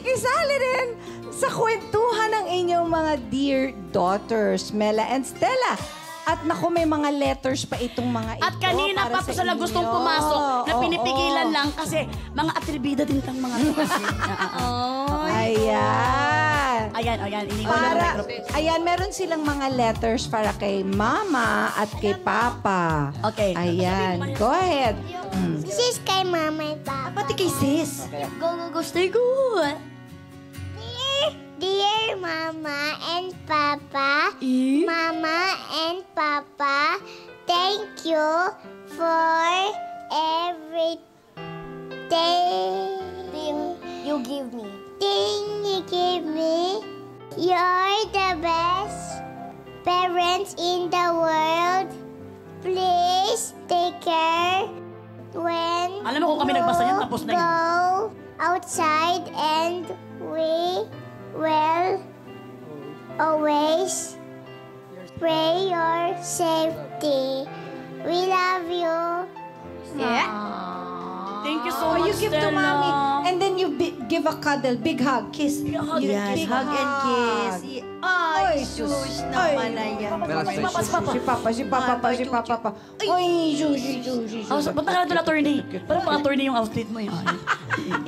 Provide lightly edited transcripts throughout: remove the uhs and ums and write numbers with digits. pakikisali rin sa kwentuhan ng inyong mga dear daughters, Mela and Stela. At naku, may mga letters pa itong mga ito. At kanina pa po sila gustong pumasok na pinipigilan lang kasi mga atribida din kang mga ito. Ayan. Ayan, ayan. Ayan, meron silang mga letters para kay Mama at kay Papa. Okay. Ayan. Go ahead. Sis kay Mama at Papa. Pati kay sis. Go, go, go. Stay good. Dear Mama and Papa, Mama and Papa, thank you for everything you give me. You're the best parents in the world. Please take care when you go outside and we well, always pray your safety. We love you. Yeah. Thank you so much. You give to Mommy, and then you give a cuddle, big hug, kiss. Big hug and kiss. Ay, sus naman na yan. Si Papa. Ay, sus. Punta ka na doon na tourney. Parang mga tourney yung outfit mo yun.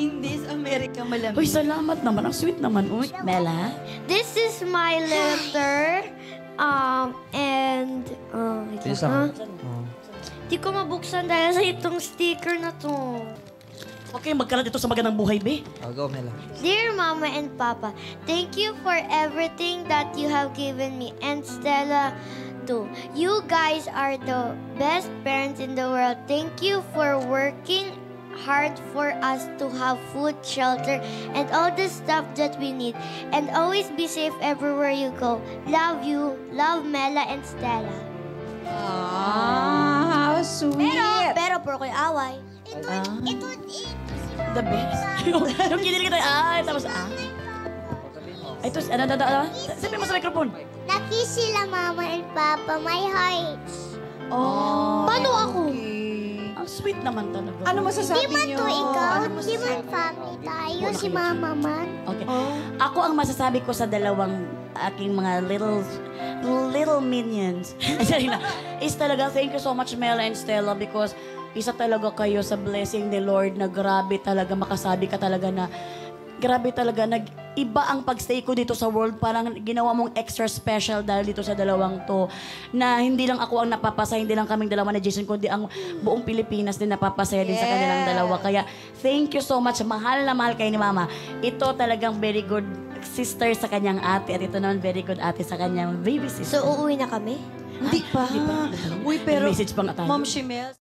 In this America, malamig. Uy, salamat naman. Ang sweet naman. Uy, Mela. This is my letter. Di ko mabuksan dahil sa itong sticker na to. Okay, magkalat ito sa Magandang Buhay, be. Go, Mela. Dear Mama and Papa, thank you for everything that you have given me and Stela too. You guys are the best parents in the world. Thank you for working hard for us to have food, shelter, and all the stuff that we need. And always be safe everywhere you go. Love you. Love Mela and Stela. Ah, how sweet. Pero por ko'y away. Ito. The best. Yung kinili kita, tapos, Ito, sabi mo sa microphone. Lucky sila Mama and Papa, my hearts. Oh. Paano ako? Ang sweet naman talaga. Ano masasabi nyo? Di man to ikaw, di man family tayo, si Mama man. Okay. Ako ang masasabi ko sa dalawang aking mga little minions. Is talaga, thank you so much, Mela and Stela, because isa talaga kayo sa blessing ni Lord na grabe talaga, makasabi ka talaga na grabe talaga, iba ang pagstay ko dito sa world. Parang ginawa mong extra special dahil dito sa dalawang to. Na hindi lang ako ang napapasaya, hindi lang kaming dalawa na Jason, kundi ang buong Pilipinas din napapasaya din sa kanilang dalawa. Kaya thank you so much. Mahal na mahal kayo ni Mama. Ito talagang very good sister sa kanyang ate, at ito naman very good ate sa kanyang baby sister. So uuwi na kami? Hindi pa. Uy, pero Mom Shimel.